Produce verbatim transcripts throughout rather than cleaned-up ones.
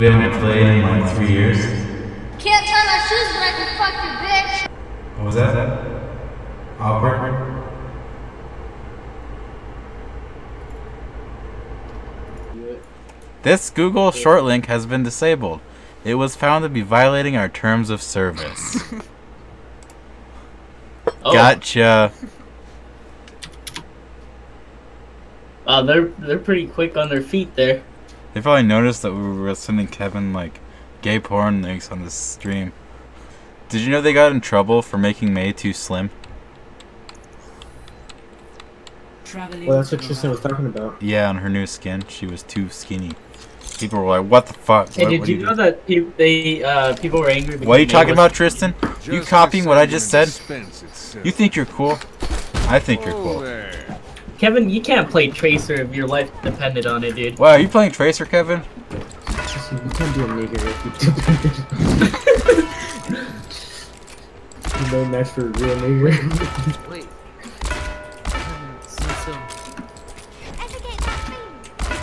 We haven't played in like three years. Can't tie my shoes right, you fucking bitch! What was that? Awkward? This Google short link has been disabled. It was found to be violating our terms of service. Oh. Gotcha. Wow, they're they're pretty quick on their feet there. They probably noticed that we were sending Kevin, like, gay porn links on this stream. Did you know they got in trouble for making Mei too slim? Traveling well, that's what Tristan was talking about. Yeah, on her new skin, she was too skinny. People were like, what the fuck? Hey, what, did what you know do? that pe they, uh, people were angry? What are you Mei talking about, Tristan? Just you copying what I just said? You think you're cool? I think you're cool. There. Kevin, you can't play Tracer if your life depended on it, dude. Wow, are you playing Tracer, Kevin? You can't do a nigger if you do. You don't match for a real nigger. Wait. So, so.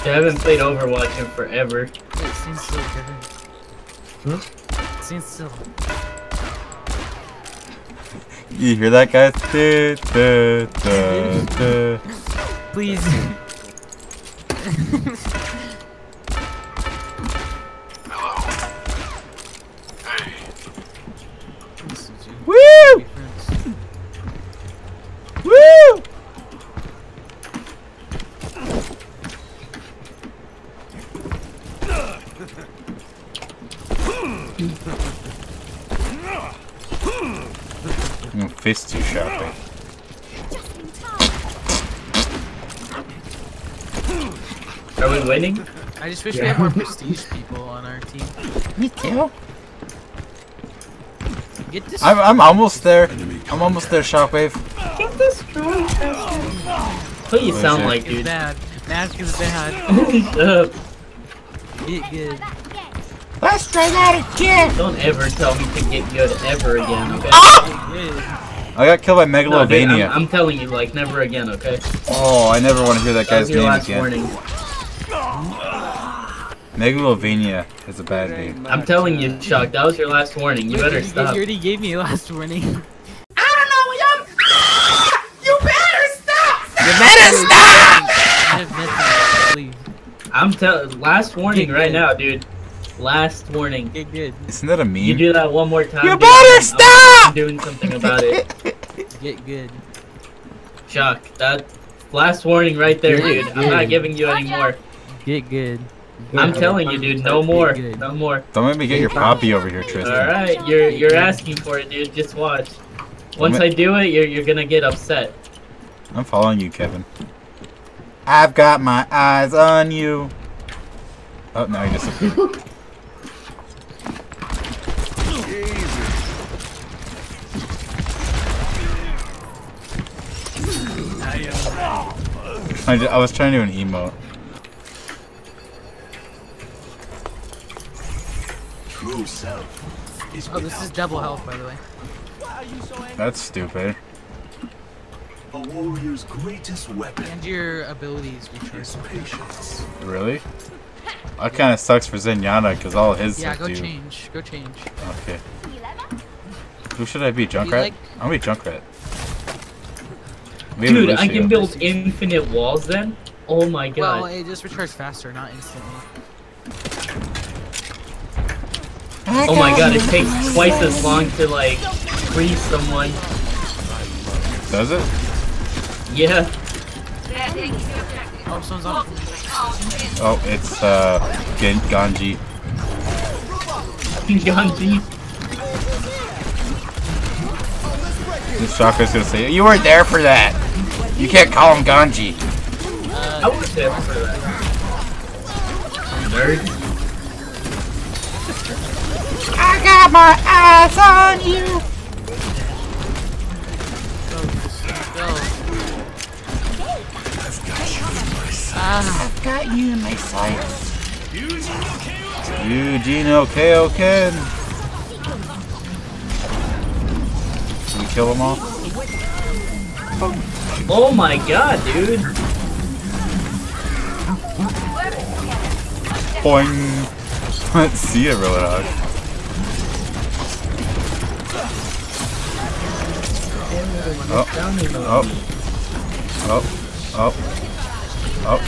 I haven't played Overwatch in forever. Wait, stand still, Kevin. Huh? Stand still. You hear that, guys? Da, da, da, da. Please. Hello. Hey. Woo! Woo! I'm gonna fist you, Shockwave. Are we winning? I just wish yeah. we had more prestige people on our team. Me too. Get this I'm, I'm almost there. I'm almost there, Shockwave. Get this drone, That's what you what sound like, dude. Bad. Mask is bad. Shut up. Get good. Let's try that again! Don't ever tell me to get good ever again, okay? Ah! I got killed by Megalovania. No, dude, I'm, I'm telling you, like, never again, okay? Oh, I never want to hear that guy's name again. Warning. Megalovania is a bad name. I'm telling you, Chuck, that was your last warning. You better stop. You already gave me your last warning. I don't know, I'm... You better stop! You better stop! I'm telling... Last warning right now, dude. Last warning. Get good. Isn't that a meme? You do that one more time. You dude, better stop! I'm doing something about it. Get good. Chuck, that last warning right there, dude. Get I'm good. Not giving you any more. Get good. Get I'm good. telling you, dude. No more. No more. Don't let me get your poppy over here, Tristan. All right, you're you're asking for it, dude. Just watch. Once I do it, you're you're gonna get upset. I'm following you, Kevin. I've got my eyes on you. Oh no, he disappeared. I, just, I was trying to do an emote. True self is oh, this is double health, by the way. That's stupid. A warrior's greatest weapon. And your abilities recharge patience. Really? That kind of sucks for Zenyatta because all his yeah, stuff do. Yeah, go change. Go change. Okay. Who should I be? Junkrat? Like I'll be Junkrat. Maybe Dude, I can build infinite walls then? Oh my god. Well, it just recharges faster, not instantly. Oh my god, it takes twice as long to, like, freeze someone. Does it? Yeah. Oh, someone's on. Oh, it's, uh, Ganji. Ganji? This Shockwave gonna say, you weren't there for that! You can't call him Ganji! Uh, I was there for that. Nerd. I got my eyes on you! Ah, I've got you in my sights. Eugene, okay, okay. Can we kill them all? Oh my god, dude! Boing! Let's see it really hard. Up, up, up, up, up.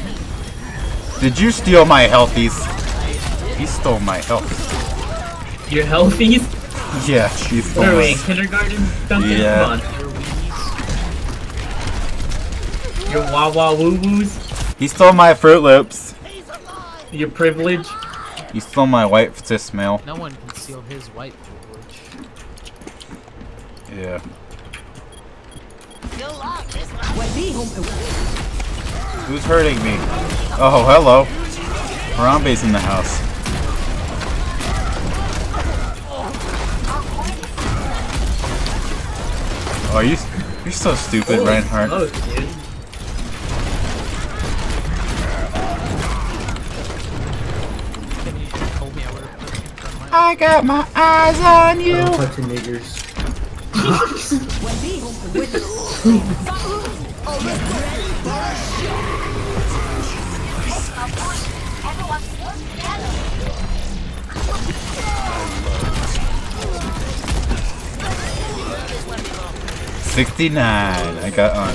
Did you steal my healthies? He stole my health. Your healthies? Yeah, he stole my health. Kindergarten? Duncan? Yeah. Come on. Your wah wah woo woos? He stole my Fruit Loops. Your privilege? He stole my white cis male. No one can steal his white privilege. Yeah. Who's hurting me? Oh, hello. Harambe's in the house. Oh, are you, you're so stupid, Reinhardt. Oh, dude. I got my eyes on you! Oh, bunch of niggers. sixty-nine. I got on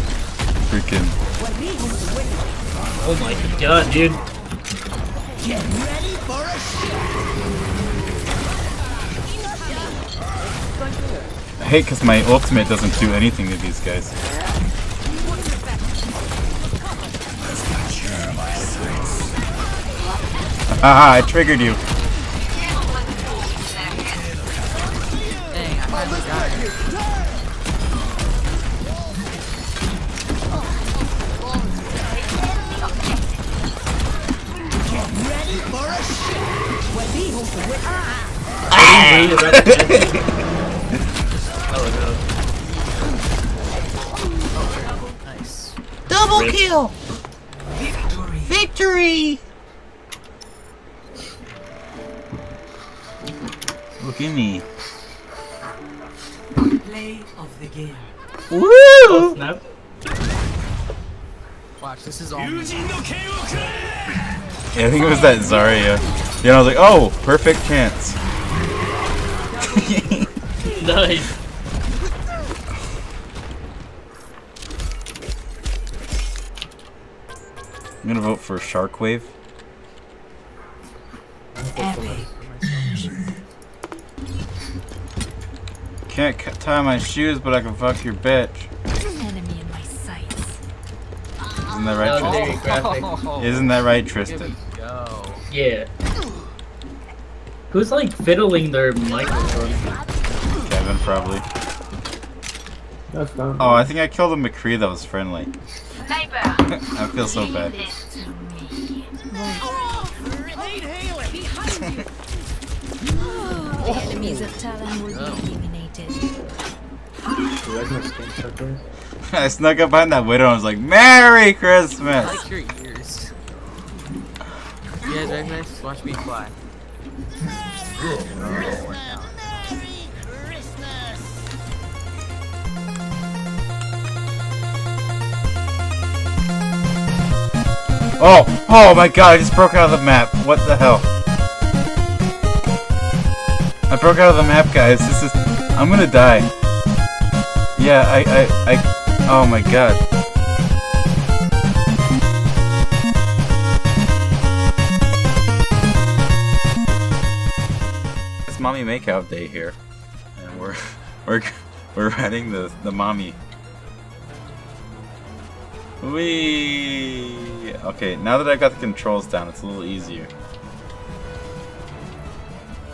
freaking. Oh my god, dude! Get ready for a show. I hate because my ultimate doesn't do anything to these guys. Haha, I triggered you. Nice. Double Rip. Kill! Victory! Victory! Look at me. Play of the game. Woo! Oh, snap. Watch, this is all. Yeah, I think it was that Zarya. Yeah, I was like, oh, perfect chance. Nice. I'm gonna vote for Shockwave. Can't tie my shoes, but I can fuck your bitch. Enemy in my sights. Isn't that right, Tristan? Oh. Isn't that right, Tristan? Go. Yeah. Who's like fiddling their microphone? Kevin, probably. That's not oh, I think I killed a McCree that was friendly. I feel so bad. The enemies of Talon were eliminated. I snuck up behind that Widow and was like, Merry Christmas! I like your ears. You guys recognize? Watch me fly. Merry Christmas! Oh! Oh my god, I just broke out of the map. What the hell? I broke out of the map, guys. This is... I'm gonna die. Yeah, I... I... I... Oh my god. Mommy makeout day here, and we're we're we're riding the the mommy. Wee. Okay, now that I got the controls down, it's a little easier.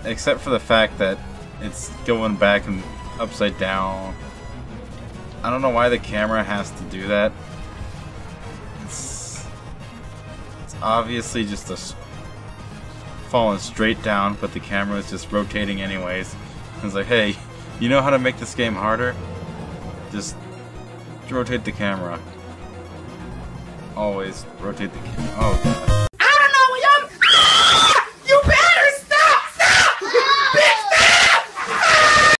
Except for the fact that it's going back and upside down. I don't know why the camera has to do that. It's it's obviously just a. Falling straight down, but the camera is just rotating anyways. It's like, hey, you know how to make this game harder? Just rotate the camera. Always rotate the camera. Oh god.